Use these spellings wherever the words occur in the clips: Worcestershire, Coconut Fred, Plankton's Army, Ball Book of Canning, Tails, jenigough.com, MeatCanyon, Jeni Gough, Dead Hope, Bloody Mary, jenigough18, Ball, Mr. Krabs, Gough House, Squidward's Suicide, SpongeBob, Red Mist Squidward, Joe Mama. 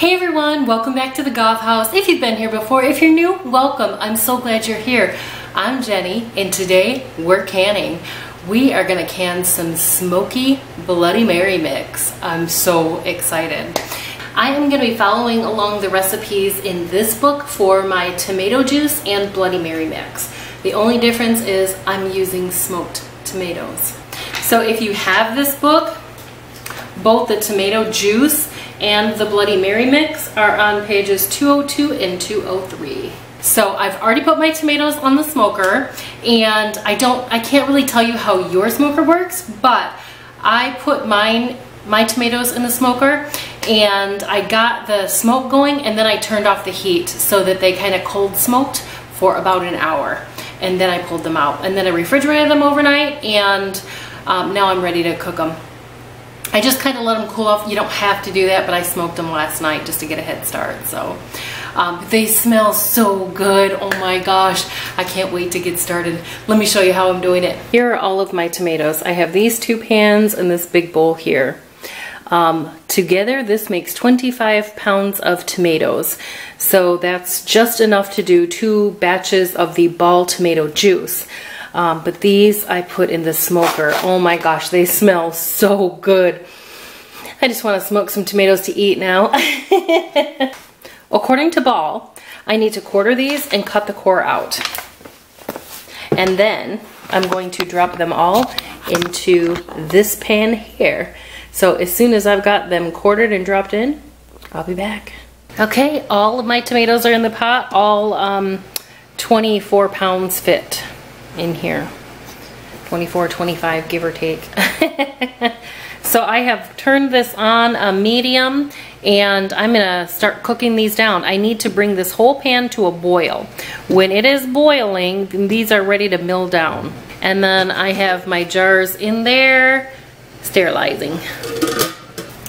Hey everyone, welcome back to the Gough House. If you've been here before, if you're new, welcome. I'm so glad you're here. I'm Jeni, and today we're canning. We are gonna can some smoky Bloody Mary mix. I'm so excited. I am gonna be following along the recipes in this book for my tomato juice and Bloody Mary mix. The only difference is I'm using smoked tomatoes. So if you have this book, both the tomato juice and the Bloody Mary mix are on pages 202 and 203. So I've already put my tomatoes on the smoker, and I can't really tell you how your smoker works, but I put my tomatoes in the smoker and I got the smoke going, and then I turned off the heat so that they kind of cold smoked for about an hour, and then I pulled them out, and then I refrigerated them overnight, and now I'm ready to cook them. I just kind of let them cool off. You don't have to do that, but I smoked them last night just to get a head start. So they smell so good. Oh my gosh, I can't wait to get started. Let me show you how I'm doing it. Here are all of my tomatoes. I have these two pans and this big bowl here. Together this makes 25 pounds of tomatoes, so that's just enough to do two batches of the Ball tomato juice. But these I put in the smoker. Oh my gosh, they smell so good. I just want to smoke some tomatoes to eat now. According to Ball, I need to quarter these and cut the core out. And then I'm going to drop them all into this pan here. So as soon as I've got them quartered and dropped in, I'll be back. Okay, all of my tomatoes are in the pot. All 24 pounds fit in here, 24, 25, give or take. So I have turned this on a medium, and I'm gonna start cooking these down. I need to bring this whole pan to a boil. When it is boiling, these are ready to mill down. And then I have my jars in there, sterilizing.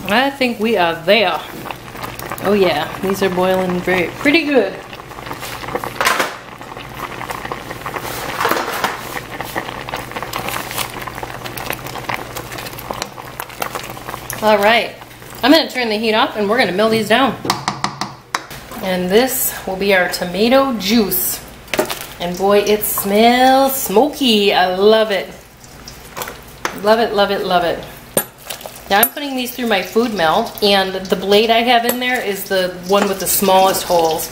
I think we are there. Oh yeah, these are boiling very pretty good. All right, I'm gonna turn the heat off and we're gonna mill these down. And this will be our tomato juice. And boy, it smells smoky. I love it. Love it, love it, love it. Now I'm putting these through my food mill, and the blade I have in there is the one with the smallest holes,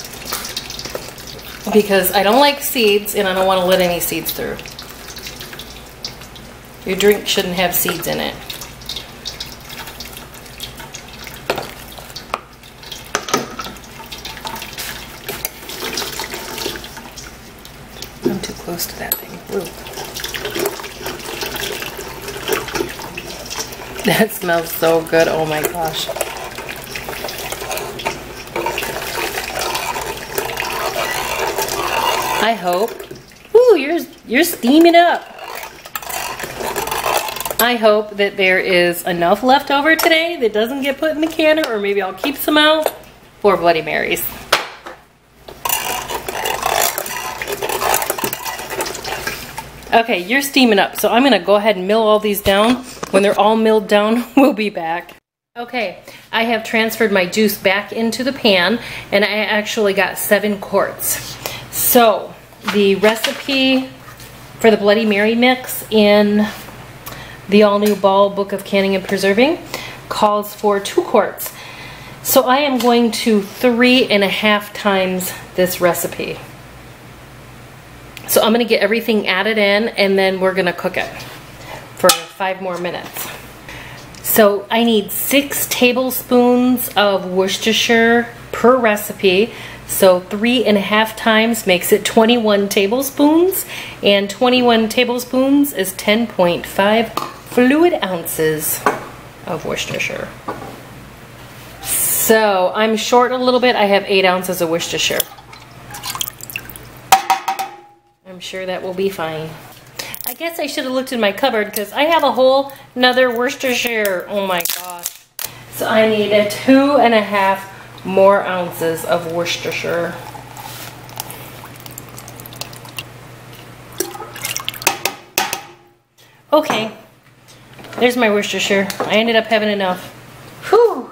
because I don't like seeds and I don't wanna let any seeds through. Your drink shouldn't have seeds in it. Close to that thing. Ooh. That smells so good. Oh my gosh. I hope. Ooh, you're steaming up. I hope that there is enough left over today that doesn't get put in the canner, or maybe I'll keep some out for Bloody Marys. Okay, you're steaming up, so I'm gonna go ahead and mill all these down. When they're all milled down, we'll be back. Okay, I have transferred my juice back into the pan, and I actually got 7 quarts. So, the recipe for the Bloody Mary mix in the all-new Ball Book of Canning and Preserving calls for 2 quarts. So I am going to 3.5 times this recipe. So I'm gonna get everything added in, and then we're gonna cook it for 5 more minutes. So I need 6 tablespoons of Worcestershire per recipe. So 3.5 times makes it 21 tablespoons, and 21 tablespoons is 10.5 fluid ounces of Worcestershire. So I'm short a little bit. I have 8 ounces of Worcestershire. I'm sure that will be fine. I guess I should have looked in my cupboard, because I have a whole nother Worcestershire. Oh my gosh. So I need 2.5 more ounces of Worcestershire. Okay, there's my Worcestershire. I ended up having enough. Whew.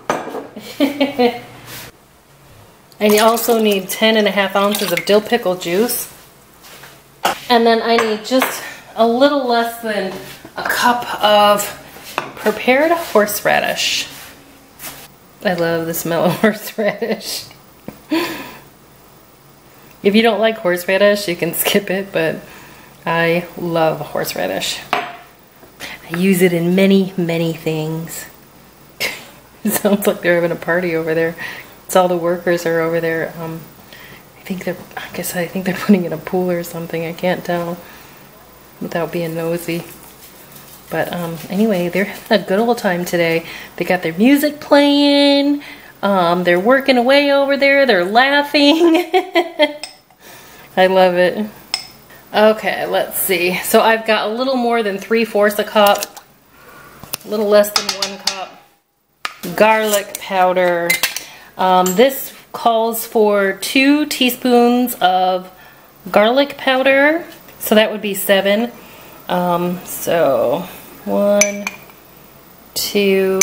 And you also need 10.5 ounces of dill pickle juice. And then I need just a little less than a cup of prepared horseradish. I love the smell of horseradish. If you don't like horseradish, you can skip it, but I love horseradish. I use it in many, many things. It sounds like they're having a party over there. It's all the workers are over there. I think they're putting in a pool or something. I can't tell without being nosy. But anyway, they're having a good old time today. They got their music playing. They're working away over there. They're laughing. I love it. Okay, let's see. So I've got a little more than 3/4 a cup, a little less than 1 cup, garlic powder. This calls for 2 teaspoons of garlic powder. So that would be 7. So 1, 2.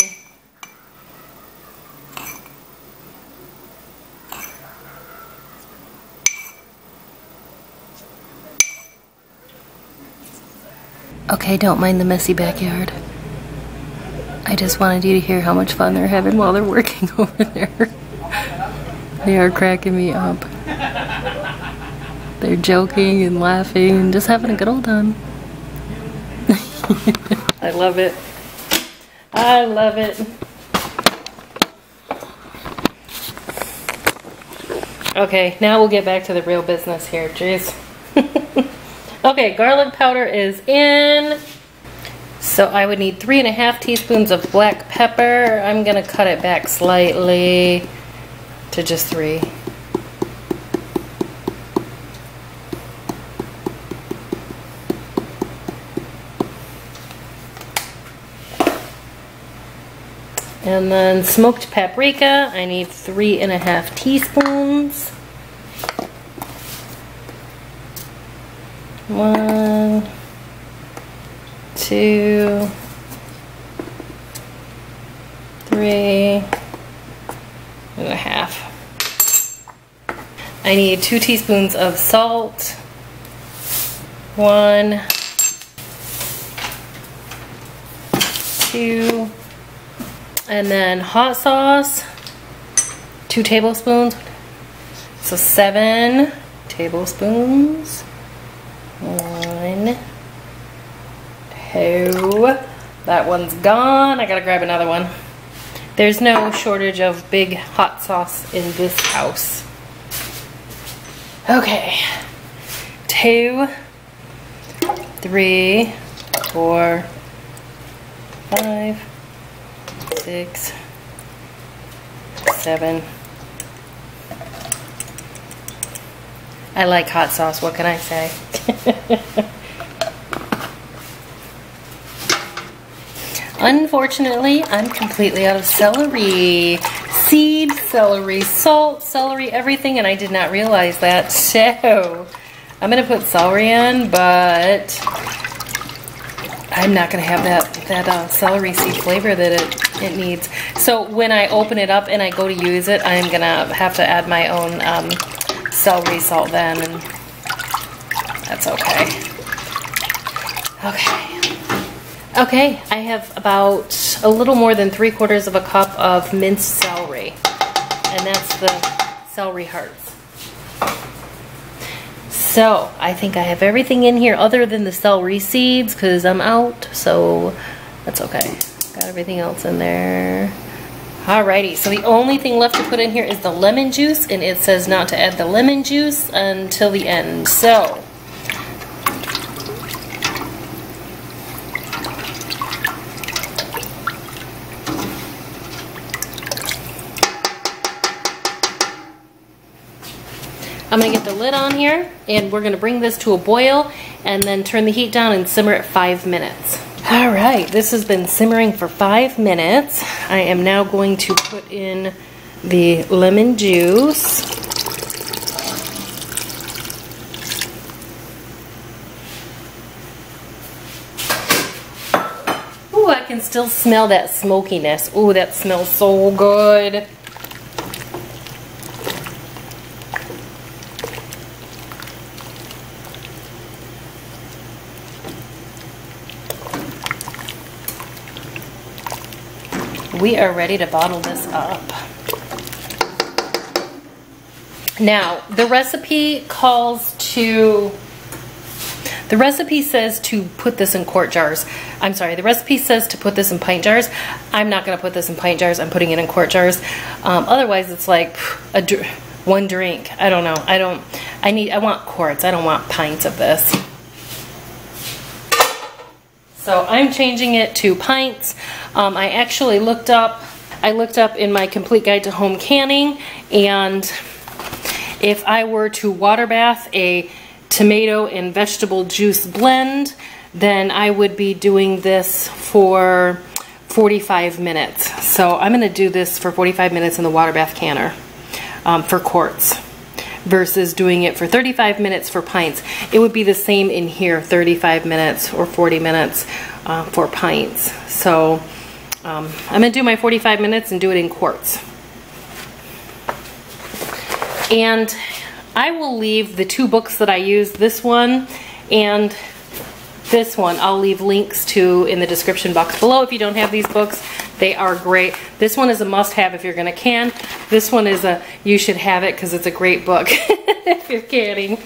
Okay, don't mind the messy backyard. I just wanted you to hear how much fun they're having while they're working over there. They are cracking me up. They're joking and laughing and just having a good old time. I love it. I love it. Okay, now we'll get back to the real business here. Jeez. Okay, garlic powder is in. So I would need 3.5 teaspoons of black pepper. I'm gonna cut it back slightly to just 3. And then smoked paprika, I need 3.5 teaspoons. 1, 2, 3.5. I need 2 teaspoons of salt. 1, 2. And then hot sauce, 2 tablespoons, so 7 tablespoons, 1, 2, that one's gone, I gotta grab another one. There's no shortage of big hot sauce in this house. Okay, 2, 3, 4, 5, 6, 7. I like hot sauce, what can I say? Unfortunately, I'm completely out of celery. Seed, celery, salt, celery, everything, and I did not realize that. So, I'm gonna put celery in, but I'm not going to have that celery seed flavor that it needs. So when I open it up and I go to use it, I'm going to have to add my own celery salt then, and that's okay. Okay, I have about a little more than 3/4 of a cup of minced celery, and that's the celery hearts. So, I think I have everything in here other than the celery seeds because I'm out, so that's okay. Got everything else in there. Alrighty, so the only thing left to put in here is the lemon juice, and it says not to add the lemon juice until the end. So, I'm going to get the lid on here, and we're going to bring this to a boil and then turn the heat down and simmer it 5 minutes. All right, this has been simmering for 5 minutes. I am now going to put in the lemon juice. Ooh, I can still smell that smokiness. Ooh, that smells so good. we are ready to bottle this up. Now, the recipe says to put this in quart jars. I'm sorry, the recipe says to put this in pint jars. I'm not going to put this in pint jars. I'm putting it in quart jars. Otherwise, it's like one drink. I don't know. I want quarts. I don't want pints of this. So I'm changing it to pints. I actually looked up. I looked up in my complete guide to home canning, and if I were to water bath a tomato and vegetable juice blend, then I would be doing this for 45 minutes. So I'm going to do this for 45 minutes in the water bath canner for quarts versus doing it for 35 minutes for pints. It would be the same in here, 35 minutes or 40 minutes for pints. So I'm going to do my 45 minutes and do it in quarts. And I will leave the two books that I use, this one and this one, I'll leave links to in the description box below. If you don't have these books, they are great. This one is a must-have if you're going to can. This one is a you should have it because it's a great book if you're canning.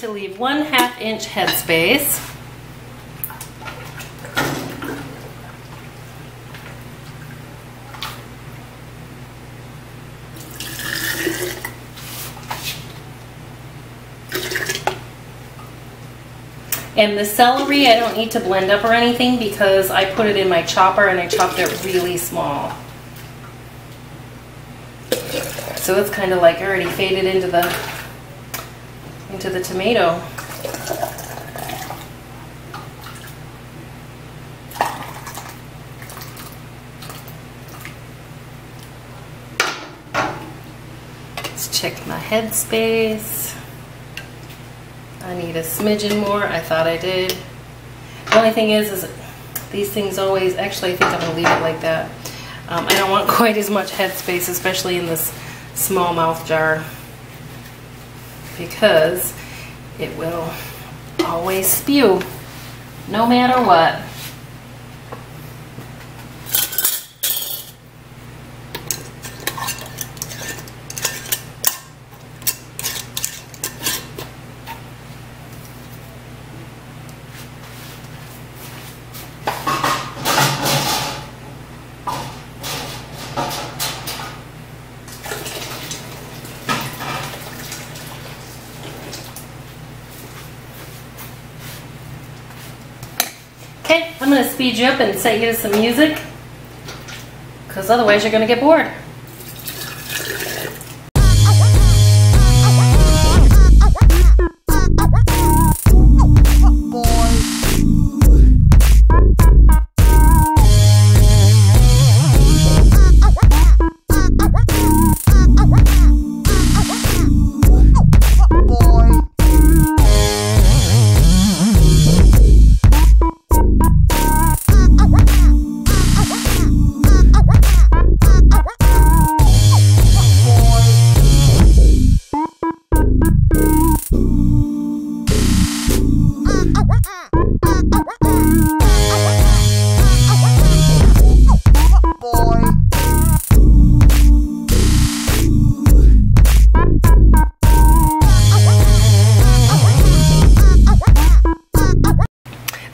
To leave 1/2 inch headspace. And the celery, I don't need to blend up or anything because I put it in my chopper and I chopped it really small. So it's kind of like already faded into the tomato. Let's check my headspace. I need a smidgen more. I thought I did. The only thing is these things always, actually I think I'm going to leave it like that. I don't want quite as much headspace, especially in this smallmouth jar, because it will always spew, no matter what. I'm going to speed you up and set you to some music, because otherwise you're going to get bored.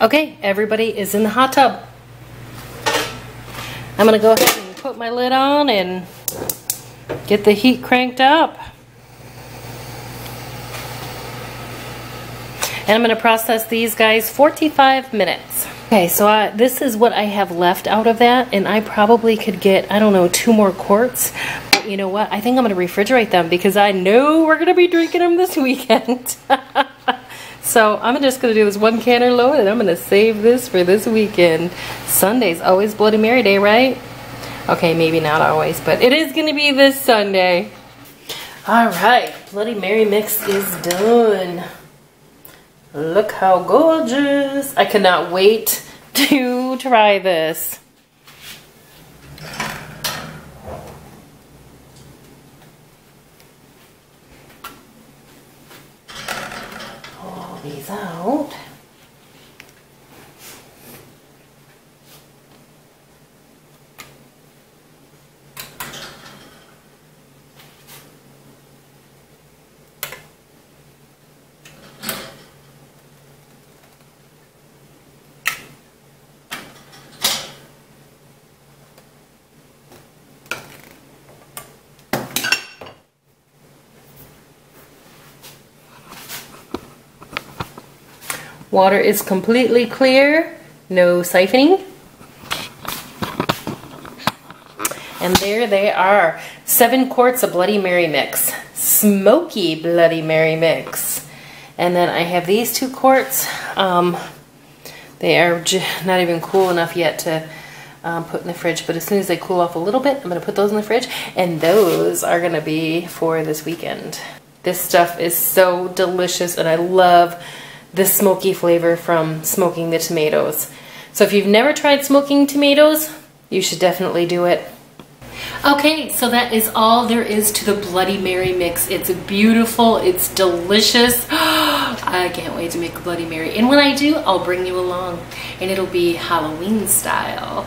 Okay, everybody is in the hot tub. I'm gonna go ahead and put my lid on and get the heat cranked up. And I'm gonna process these guys 45 minutes. Okay, so this is what I have left out of that, and I probably could get, I don't know, 2 more quarts. But you know what? I think I'm gonna refrigerate them because I know we're gonna be drinking them this weekend. So I'm just going to do this 1 canner load, and I'm going to save this for this weekend. Sunday's always Bloody Mary Day, right? Okay, maybe not always, but it is going to be this Sunday. All right, Bloody Mary mix is done. Look how gorgeous. I cannot wait to try this. these out. Water is completely clear, no siphoning. And there they are, 7 quarts of Bloody Mary mix, smoky Bloody Mary mix. And then I have these 2 quarts. They are not even cool enough yet to put in the fridge, but as soon as they cool off a little bit, I'm gonna put those in the fridge, and those are gonna be for this weekend. This stuff is so delicious, and I love this smoky flavor from smoking the tomatoes. So if you've never tried smoking tomatoes, you should definitely do it. Okay, so that is all there is to the Bloody Mary mix. It's beautiful, it's delicious. I can't wait to make a Bloody Mary. And when I do, I'll bring you along, and it'll be Halloween style.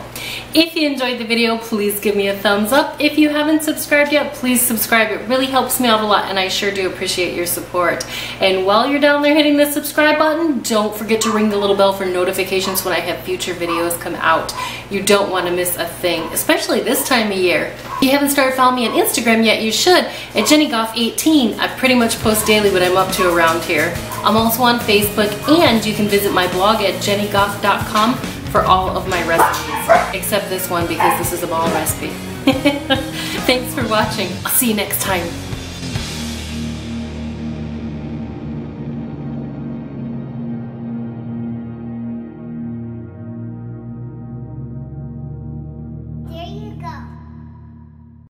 If you enjoyed the video, please give me a thumbs up. If you haven't subscribed yet, please subscribe. It really helps me out a lot, and I sure do appreciate your support. And while you're down there hitting the subscribe button, don't forget to ring the little bell for notifications when I have future videos come out. You don't want to miss a thing, especially this time of year. If you haven't started following me on Instagram yet, you should, at jenigough18. I pretty much post daily what I'm up to around here. I'm also on Facebook, and you can visit my blog at jenigough.com for all of my recipes, except this one because this is a ball recipe. Thanks for watching. I'll see you next time.